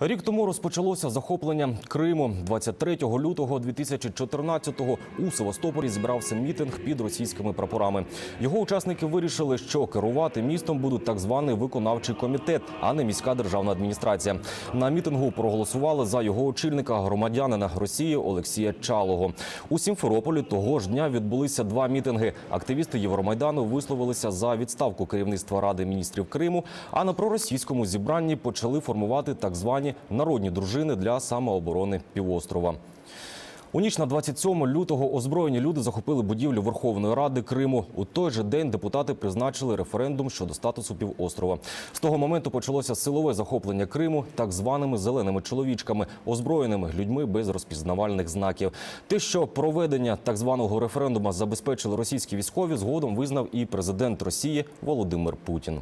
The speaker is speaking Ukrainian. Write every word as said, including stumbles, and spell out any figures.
Рік тому розпочалося захоплення Криму. двадцять третього лютого дві тисячі чотирнадцятого у Севастополі зібрався мітинг під російськими прапорами. Його учасники вирішили, що керувати містом будуть так званий виконавчий комітет, а не міська державна адміністрація. На мітингу проголосували за його очільника, громадянина Росії Олексія Чалого. У Сімферополі того ж дня відбулися два мітинги. Активісти Євромайдану висловилися за відставку керівництва Ради міністрів Криму, а на проросійському зібранні почали формувати так звані народні дружини для самооборони півострова. У ніч на двадцять сьоме лютого озброєні люди захопили будівлю Верховної Ради Криму. У той же день депутати призначили референдум щодо статусу півострова. З того моменту почалося силове захоплення Криму так званими «зеленими чоловічками», озброєними людьми без розпізнавальних знаків. Те, що проведення так званого референдума забезпечили російські військові, згодом визнав і президент Росії Володимир Путін.